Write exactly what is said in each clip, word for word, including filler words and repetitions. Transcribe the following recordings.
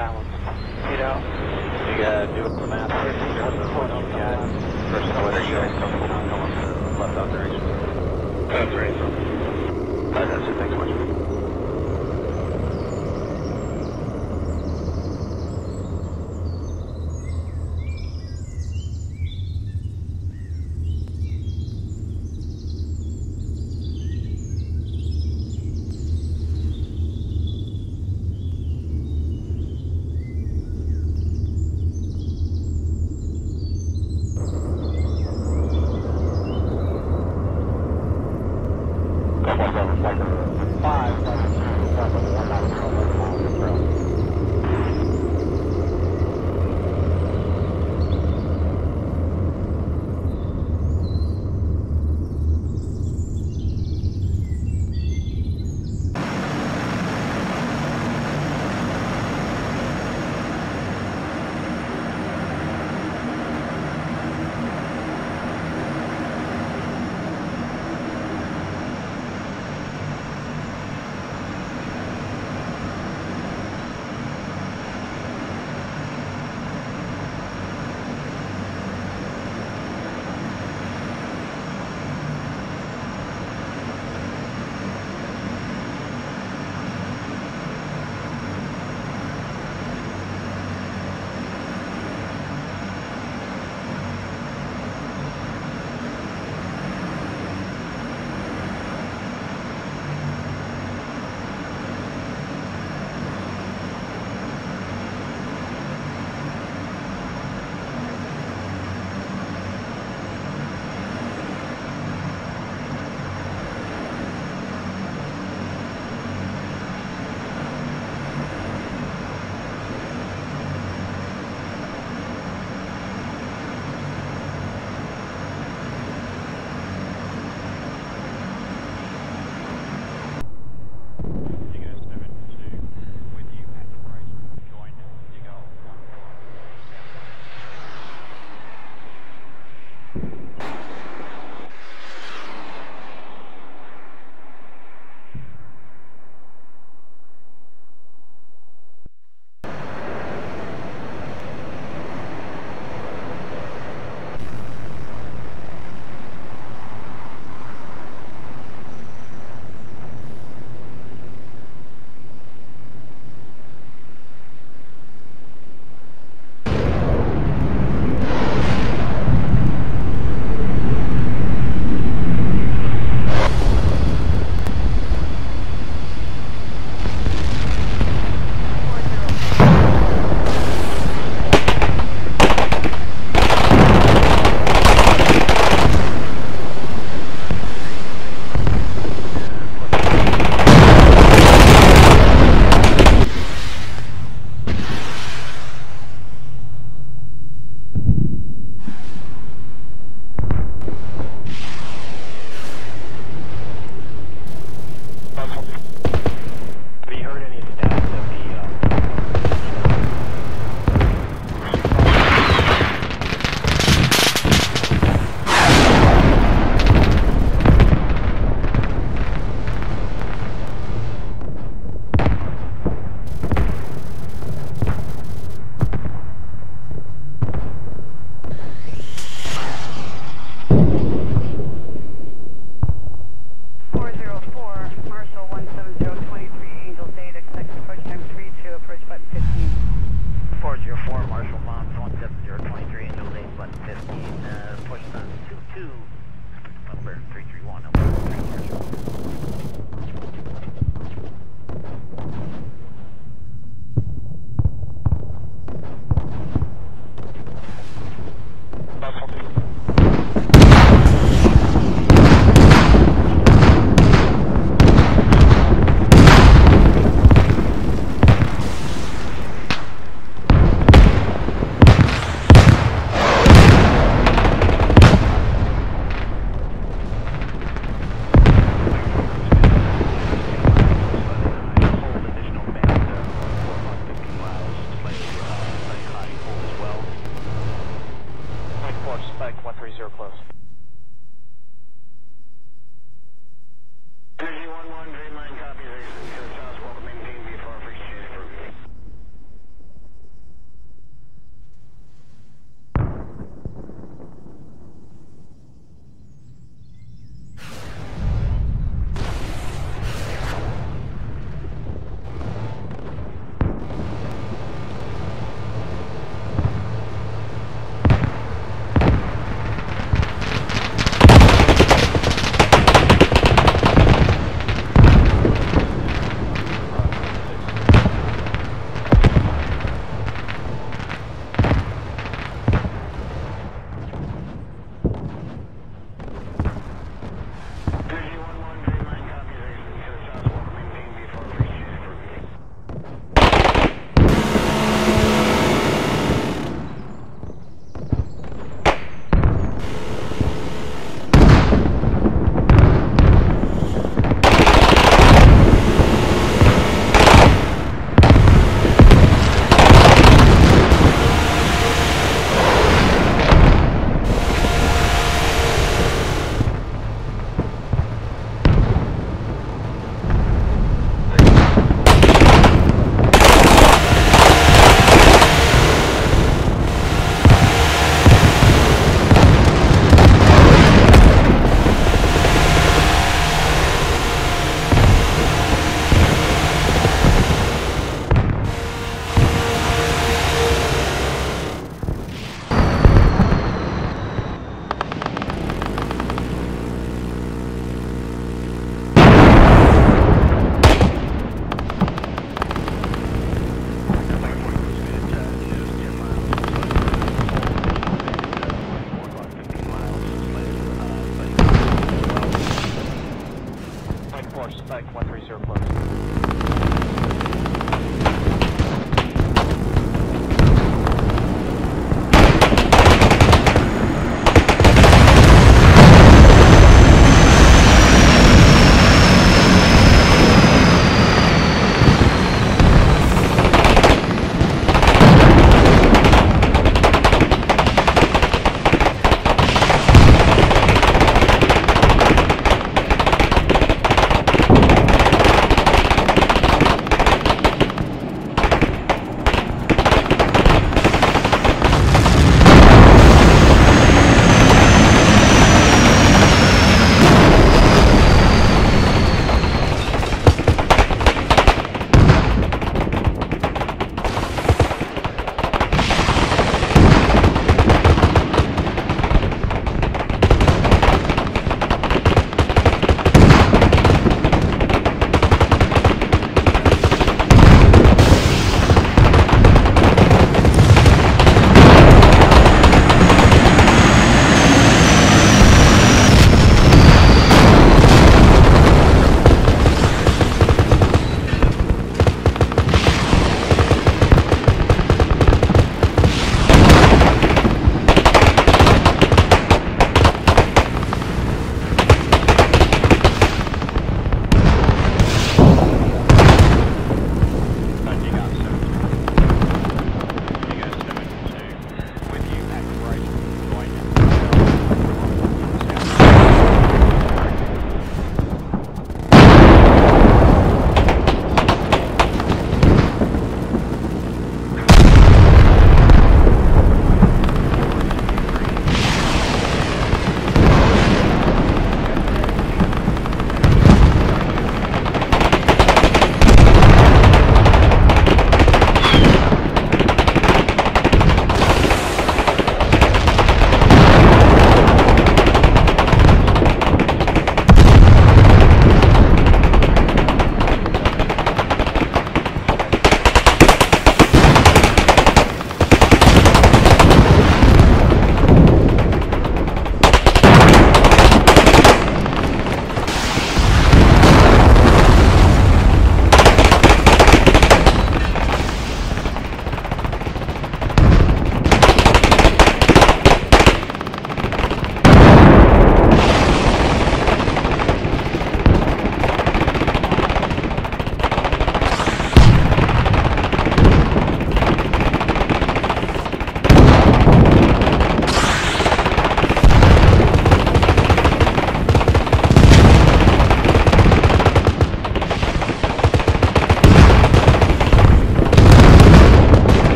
balance, you know? You gotta do it from out there. You gotta do it from out there. First of all, whether you guys come from the left out direction. That's right. Alright, that's it. Thanks so much.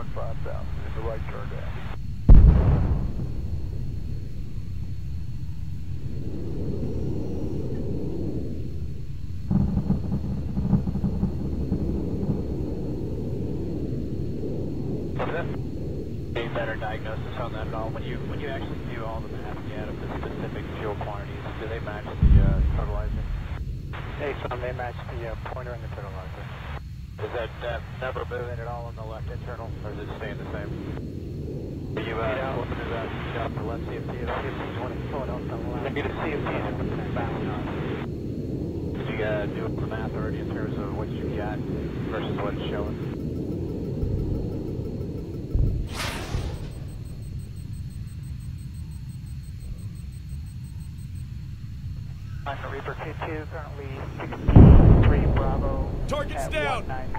one fifteen south. It's the right turn down. Better diagnosis on that at all. When you when you actually do all the math you add up the specific fuel quantities, do they match the uh, fertilizer? Hey, so they match the uh, pointer and the fertilizer. Is that uh, number moving at all on the left internal, or is it staying the same? Are you uh, yeah. looking at that shot for left C F T? C F T twenty-four, don't tell me. Maybe the C F T bound on. Did you uh, do the math already in terms of what you got versus what it's showing? Reaper K two, currently sixty-three Bravo. Target's down! one ninety.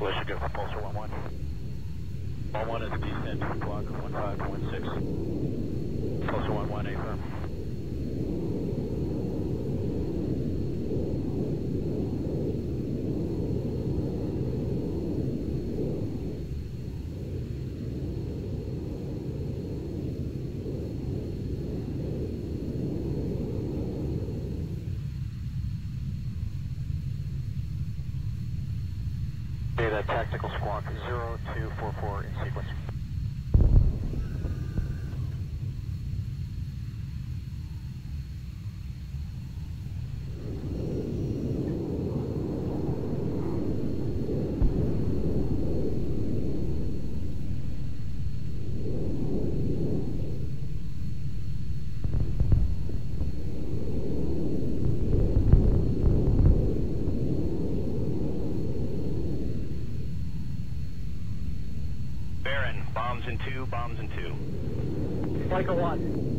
Let's go for Pulsar one one. One one is descent to block one five one six. Close to one one eight firm. Data tactical squawk zero two four four in sequence. Bombs in two, bombs in two. Like a one.